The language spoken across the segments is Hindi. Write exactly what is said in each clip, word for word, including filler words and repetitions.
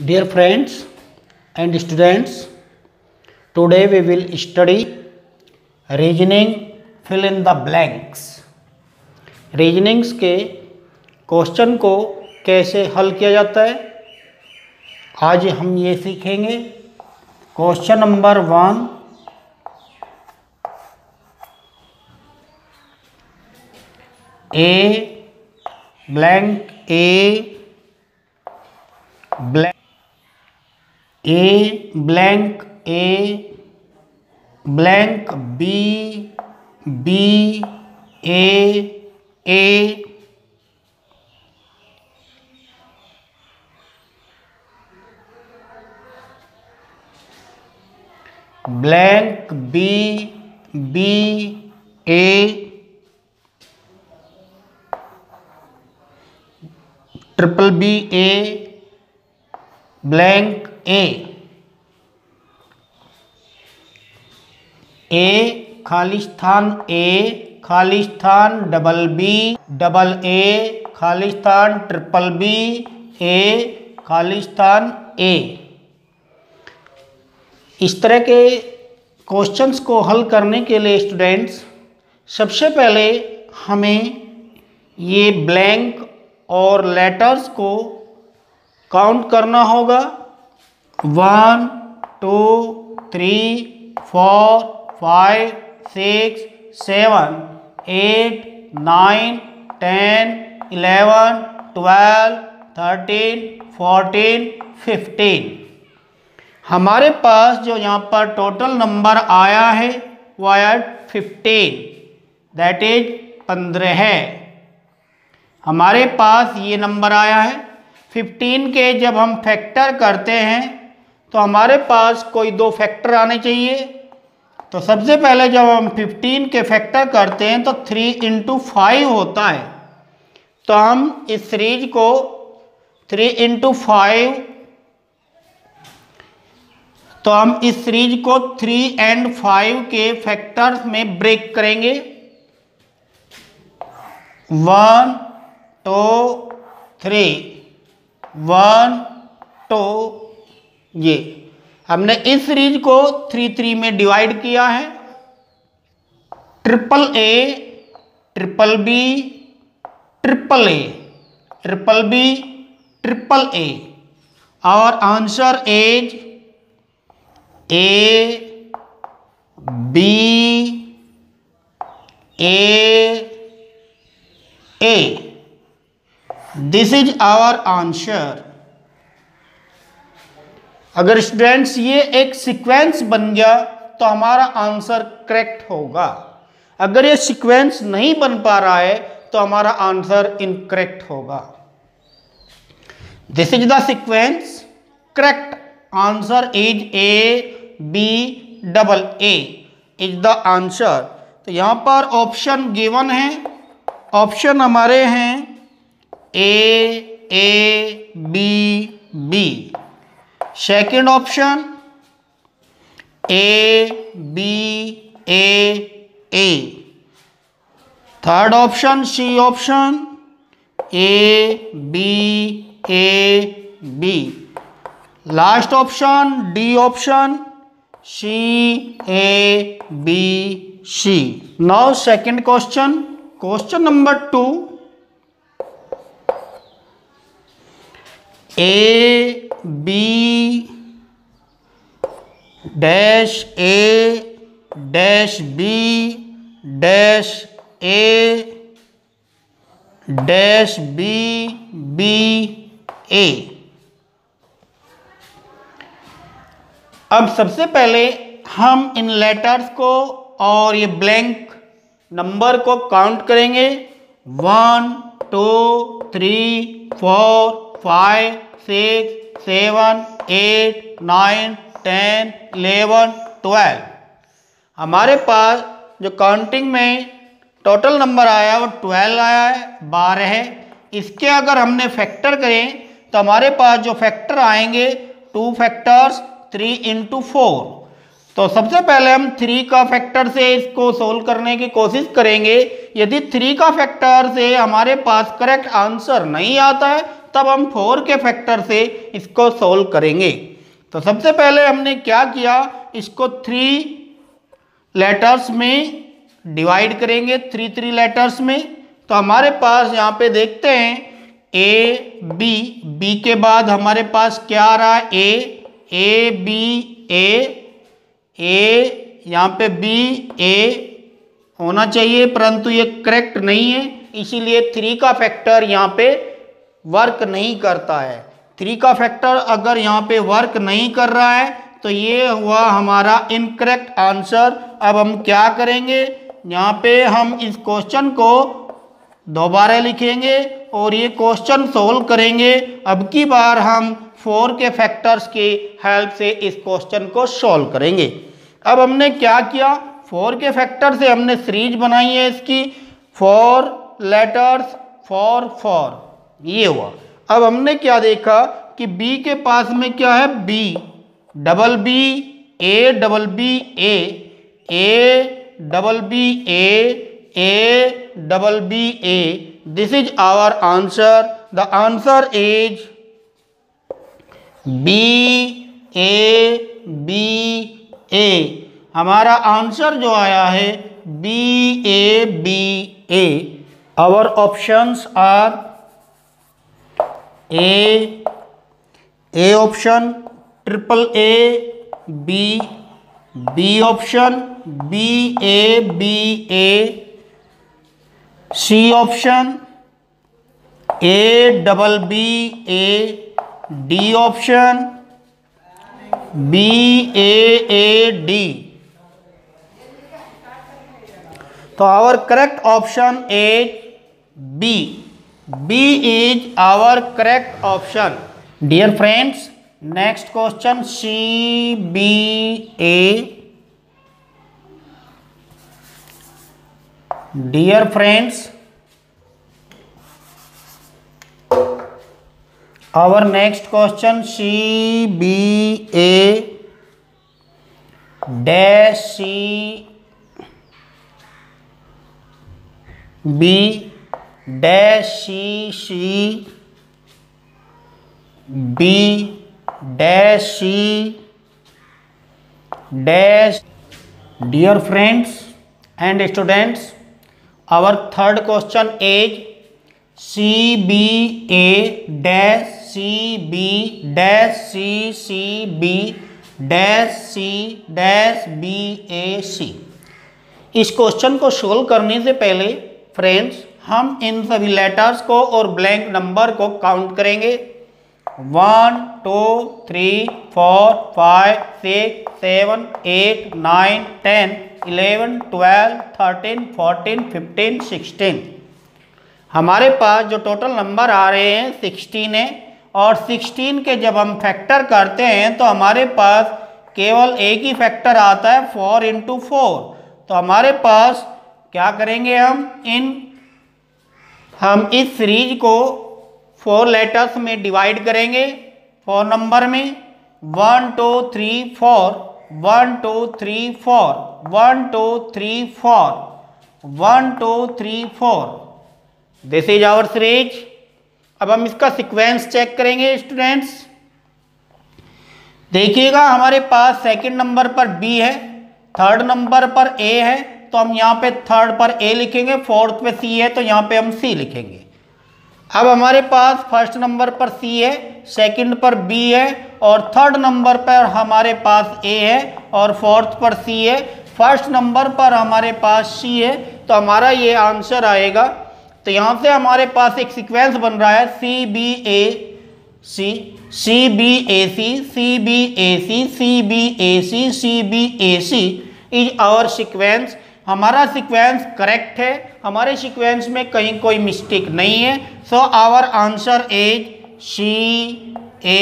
Dear friends and students, today we will study reasoning fill in the blanks. Reasonings के क्वेश्चन को कैसे हल किया जाता है आज हम ये सीखेंगे। Question number one, A blank A blank A blank A blank B B A A blank B B A triple B A blank A. A खाली स्थान ए खाली स्थान डबल बी डबल ए खाली स्थान ट्रिपल बी ए खाली स्थान ए। इस तरह के क्वेश्चंस को हल करने के लिए स्टूडेंट्स सबसे पहले हमें ये ब्लैंक और लेटर्स को काउंट करना होगा। One two three four five six seven eight nine ten eleven twelve thirteen fourteen fifteen. हमारे पास जो यहाँ पर टोटल नंबर आया है वो आया फिफ्टीन, दैट इज पंद्रह है। हमारे पास ये नंबर आया है फिफ्टीन के जब हम फैक्टर करते हैं तो हमारे पास कोई दो फैक्टर आने चाहिए। तो सबसे पहले जब हम फिफ्टीन के फैक्टर करते हैं तो थ्री इंटू फाइव होता है, तो हम इस सीरीज को थ्री इंटू फाइव तो हम इस सीरीज को थ्री एंड फाइव के फैक्टर्स में ब्रेक करेंगे। One two three one two, ये हमने इस सीरीज को थ्री थ्री में डिवाइड किया है। Triple A triple B triple A triple B triple A और answer is A B A A. This is our answer. अगर स्टूडेंट्स ये एक सीक्वेंस बन गया तो हमारा आंसर करेक्ट होगा, अगर ये सीक्वेंस नहीं बन पा रहा है तो हमारा आंसर इनकरेक्ट होगा। This is the sequence, correct answer is A B double A is the answer. तो यहाँ पर ऑप्शन गिवन है, ऑप्शन हमारे हैं A A B B, second option A B A A, third option C option A B A B, last option D option C A B C. Now second question, question number two, A B dash A dash B dash A dash B B A. अब सबसे पहले हम इन लेटर्स को और ये ब्लैंक नंबर को काउंट करेंगे। One two three four five six seven eight nine ten eleven twelve. हमारे पास जो काउंटिंग में टोटल नंबर आया वो ट्वेल्व आया है, बारह है। इसके अगर हमने फैक्टर करें तो हमारे पास जो फैक्टर आएंगे two factors three into four. तो सबसे पहले हम थ्री का फैक्टर से इसको सोल्व करने की कोशिश करेंगे। यदि थ्री का फैक्टर से हमारे पास करेक्ट आंसर नहीं आता है तब हम फोर के फैक्टर से इसको सोल्व करेंगे। तो सबसे पहले हमने क्या किया, इसको थ्री लेटर्स में डिवाइड करेंगे, थ्री थ्री लेटर्स में। तो हमारे पास यहाँ पे देखते हैं ए बी, बी के बाद हमारे पास क्या आ रहा है ए, ए बी ए, ए यहाँ पे बी ए होना चाहिए, परंतु ये करेक्ट नहीं है, इसीलिए थ्री का फैक्टर यहाँ पे वर्क नहीं करता है। थ्री का फैक्टर अगर यहाँ पे वर्क नहीं कर रहा है तो ये हुआ हमारा इनकरेक्ट आंसर। अब हम क्या करेंगे, यहाँ पे हम इस क्वेश्चन को दोबारा लिखेंगे और ये क्वेश्चन सोल्व करेंगे। अब की बार हम फोर के फैक्टर्स की हेल्प से इस क्वेश्चन को सॉल्व करेंगे। अब हमने क्या किया, फोर के फैक्टर से हमने सीरीज बनाई है इसकी, फोर लेटर्स फोर फोर, ये हुआ। अब हमने क्या देखा कि बी के पास में क्या है, B double B A double B A, A double B A, A double B A. This is our answer, the answer is B A B A. हमारा आंसर जो आया है B A B A. Our options are A, A option triple A, B, B option B A B A, C option A double B A, D option B A A D. तो our correct option is B, B is our correct option. Dear friends, next question C B A. Dear friends, our next question C B A dash C B dash C C, B dash C dash. Dear friends and students, our third question is C B A dash C B dash C C B dash C dash B A C. इस क्वेश्चन को सोल्व करने से पहले फ्रेंड्स, हम इन सभी लेटर्स को और ब्लैंक नंबर को काउंट करेंगे। One two three four five six seven eight nine ten eleven twelve thirteen fourteen fifteen sixteen. हमारे पास जो टोटल नंबर आ रहे हैं सिक्सटीन है, और सिक्सटीन के जब हम फैक्टर करते हैं तो हमारे पास केवल एक ही फैक्टर आता है, फोर इंटू फोर। तो हमारे पास क्या करेंगे, हम इन हम इस सीरीज को फोर लेटर्स में डिवाइड करेंगे, फोर नंबर में, one two three four, one two three four, one two three four, one two three four. This is our series. अब हम इसका सीक्वेंस चेक करेंगे स्टूडेंट्स। देखिएगा, हमारे पास सेकंड नंबर पर बी है, थर्ड नंबर पर ए है, तो हम यहाँ पे थर्ड पर ए लिखेंगे, फोर्थ पे सी है तो यहाँ पे हम सी लिखेंगे। अब हमारे पास फर्स्ट नंबर पर सी है, सेकंड पर बी है, और थर्ड नंबर पर हमारे पास ए है, और फोर्थ पर सी है। फर्स्ट नंबर पर हमारे पास सी है, तो हमारा ये आंसर आएगा। तो यहाँ से हमारे पास एक सीक्वेंस बन रहा है, C B A C, C B A C, C B A C, C B A C, C B A C is our sequence. हमारा सीक्वेंस करेक्ट है, हमारे सीक्वेंस में कहीं कोई मिस्टेक नहीं है। So our answer is C A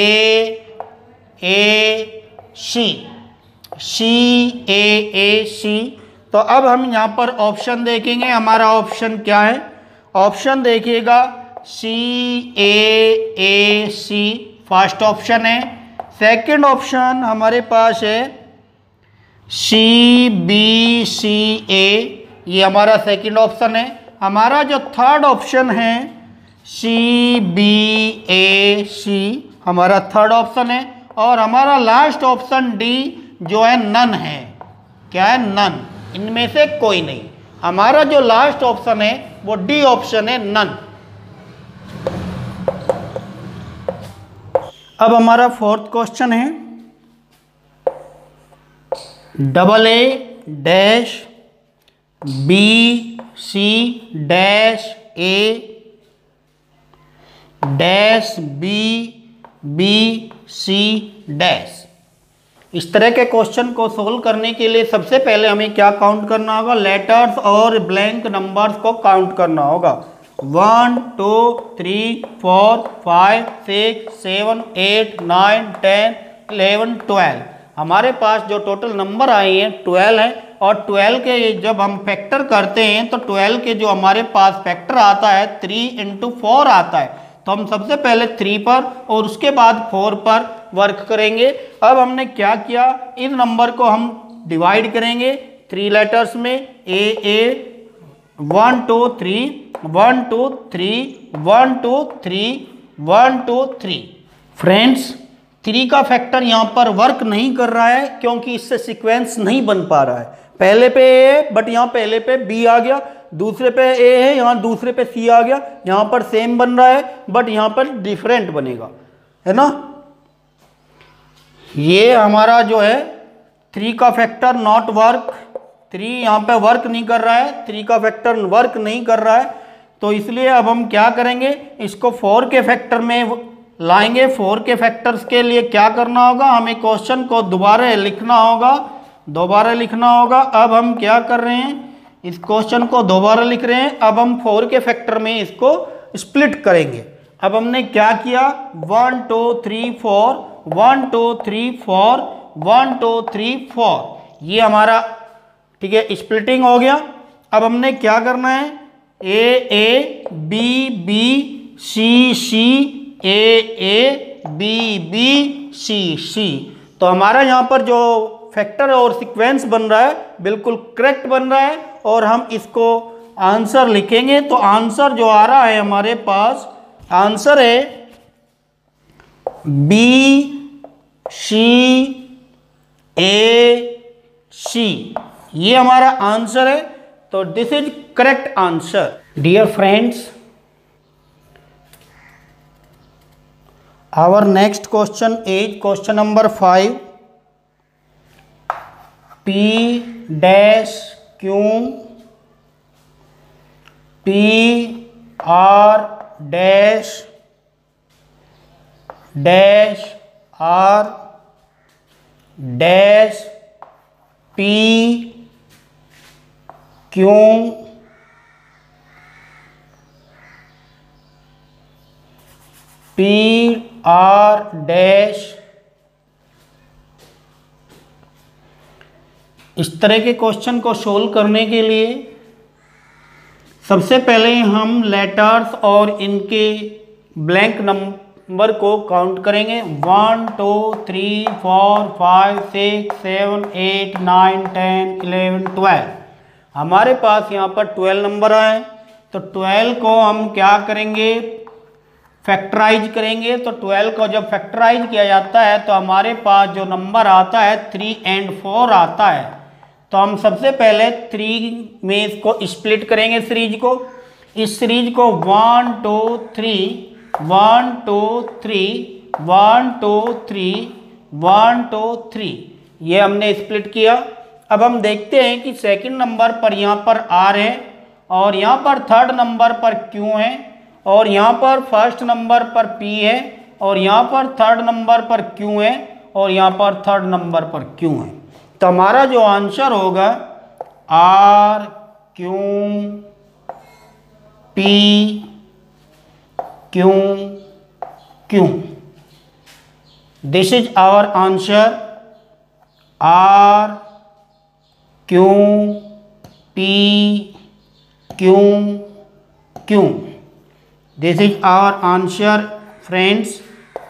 A C, C A A C. तो अब हम यहाँ पर ऑप्शन देखेंगे, हमारा ऑप्शन क्या है। ऑप्शन देखिएगा, C A A C first option है, सेकंड ऑप्शन हमारे पास है सी बी सी ए, ये हमारा सेकंड ऑप्शन है। हमारा जो थर्ड ऑप्शन है सी बी ए सी हमारा थर्ड ऑप्शन है। और हमारा लास्ट ऑप्शन डी जो है नन है, क्या है नन, इनमें से कोई नहीं। हमारा जो लास्ट ऑप्शन है वो डी ऑप्शन है नन। अब हमारा फोर्थ क्वेश्चन है double A dash B C dash A dash B B C dash. इस तरह के क्वेश्चन को सोल्व करने के लिए सबसे पहले हमें क्या काउंट करना होगा, लेटर्स और ब्लैंक नंबर्स को काउंट करना होगा। One two three four five six seven eight nine ten eleven twelve. हमारे पास जो टोटल नंबर आए हैं ट्वेल्व हैं, और ट्वेल्व के जब हम फैक्टर करते हैं तो ट्वेल्व के जो हमारे पास फैक्टर आता है थ्री इंटू फोर आता है। तो हम सबसे पहले थ्री पर और उसके बाद फोर पर वर्क करेंगे। अब हमने क्या किया, इस नंबर को हम डिवाइड करेंगे थ्री लेटर्स में, A A one two three one two three one two three one two three. Friends three का फैक्टर यहाँ पर वर्क नहीं कर रहा है क्योंकि इससे सीक्वेंस नहीं बन पा रहा है। पहले पे ए है बट यहाँ पहले पे बी आ गया, दूसरे पे ए है यहाँ दूसरे पे सी आ गया, यहाँ पर सेम बन रहा है बट यहाँ पर डिफरेंट बनेगा, है ना। ये हमारा जो है थ्री का फैक्टर नॉट वर्क, थ्री यहाँ पे वर्क नहीं कर रहा है, थ्री का फैक्टर वर्क नहीं कर रहा है। तो इसलिए अब हम क्या करेंगे, इसको फोर के फैक्टर में लाएंगे। फोर के फैक्टर्स के लिए क्या करना होगा, हमें क्वेश्चन को दोबारा लिखना होगा, दोबारा लिखना होगा। अब हम क्या कर रहे हैं, इस क्वेश्चन को दोबारा लिख रहे हैं। अब हम फोर के फैक्टर में इसको स्प्लिट करेंगे। अब हमने क्या किया, one two three four one two three four one two three four, ये हमारा ठीक है स्प्लिटिंग हो गया। अब हमने क्या करना है, A A B B C C A A B B C C. तो हमारा यहाँ पर जो फैक्टर और सीक्वेंस बन रहा है बिल्कुल करेक्ट बन रहा है, और हम इसको आंसर लिखेंगे। तो आंसर जो आ रहा है हमारे पास, आंसर है बी सी ए सी, ये हमारा आंसर है। तो this is correct answer. Dear friends, our next question is question number five. P dash Q P R dash dash R dash P Q P R dash. इस तरह के क्वेश्चन को सोल्व करने के लिए सबसे पहले हम लेटर्स और इनके ब्लैंक नंबर नंबर को काउंट करेंगे। One two three four five six seven eight nine ten eleven twelve. हमारे पास यहाँ पर ट्वेल्व नंबर आए, तो ट्वेल्व को हम क्या करेंगे, फैक्टराइज करेंगे। तो ट्वेल्व को जब फैक्टराइज किया जाता है तो हमारे पास जो नंबर आता है थ्री एंड फोर आता है। तो हम सबसे पहले थ्री में इसको स्प्लिट करेंगे सीरीज को, इस सीरीज को one two three one two three one two three one two three, ये हमने स्प्लिट किया। अब हम देखते हैं कि सेकंड नंबर पर यहाँ पर आर है, और यहाँ पर थर्ड नंबर पर क्यू है, और यहाँ पर फर्स्ट नंबर पर पी है, और यहाँ पर थर्ड नंबर पर क्यू है, और यहाँ पर थर्ड नंबर पर क्यू है। तो हमारा जो आंसर होगा, R Q P Q Q, this is our answer, R Q P Q Q, this is our answer friends.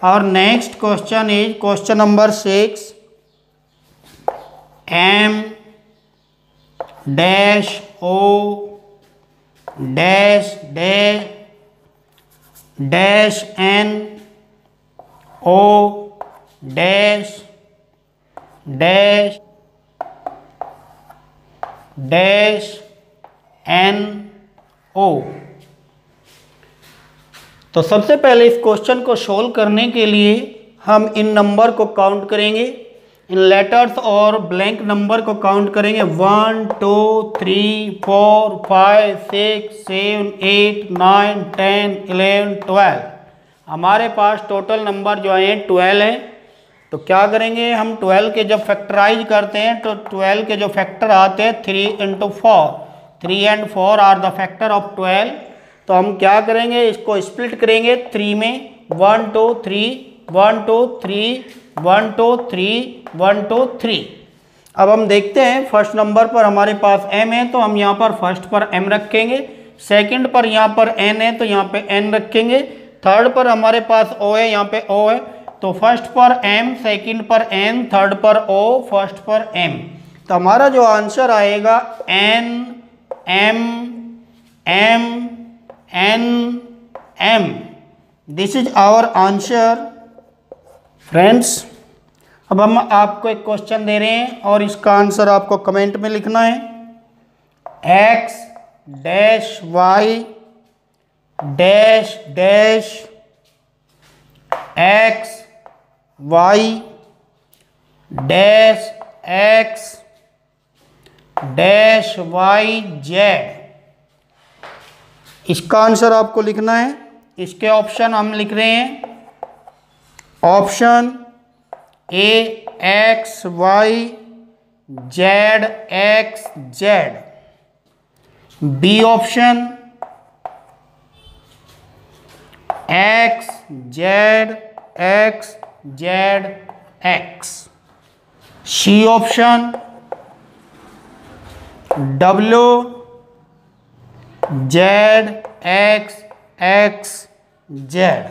Our next question is question number six. M dash O dash dash dash N O dash dash dash N O. तो सबसे पहले इस क्वेश्चन को सोल्व करने के लिए हम इन नंबर को काउंट करेंगे, इन लेटर्स और ब्लैंक नंबर को काउंट करेंगे। One two three four five six seven eight nine ten eleven twelve. हमारे पास टोटल नंबर जो हैं ट्वेल्व हैं। तो क्या करेंगे हम, ट्वेल्व के जब फैक्टराइज करते हैं तो ट्वेल्व के जो फैक्टर आते हैं three into four, three and four are the factor of twelve. तो हम क्या करेंगे, इसको स्प्लिट करेंगे थ्री में, one two three one two three one two three one two three. अब हम देखते हैं फर्स्ट नंबर पर हमारे पास m है तो हम यहाँ पर फर्स्ट पर m रखेंगे, सेकंड पर यहाँ पर n है तो यहाँ पे n रखेंगे, थर्ड पर हमारे पास o है यहाँ पे o है। तो फर्स्ट पर m, सेकंड पर n, थर्ड पर o, फर्स्ट पर m। तो हमारा जो आंसर आएगा n m m n m। This is our answer friends. अब हम आपको एक क्वेश्चन दे रहे हैं और इसका आंसर आपको कमेंट में लिखना है। X dash Y dash dash x Y dash x dash Y Z. इसका आंसर आपको लिखना है। इसके ऑप्शन हम लिख रहे हैं, option A x Y Z x Z, B option x Z x Z x, C option W Z x x Z,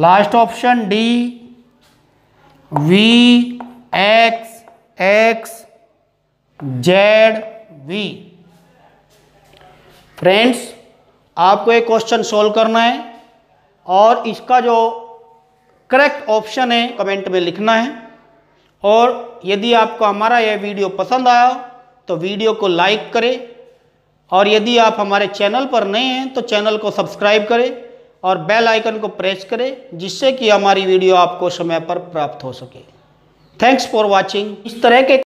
last option D we x x Z V. Friends आपको एक क्वेश्चन सोल्व करना है और इसका जो करेक्ट ऑप्शन है कमेंट में लिखना है। और यदि आपको हमारा यह वीडियो पसंद आया तो वीडियो को लाइक करें, और यदि आप हमारे चैनल पर नए हैं तो चैनल को सब्सक्राइब करें और बेल आइकन को प्रेस करें, जिससे कि हमारी वीडियो आपको समय पर प्राप्त हो सके। Thanks for watching. इस तरह के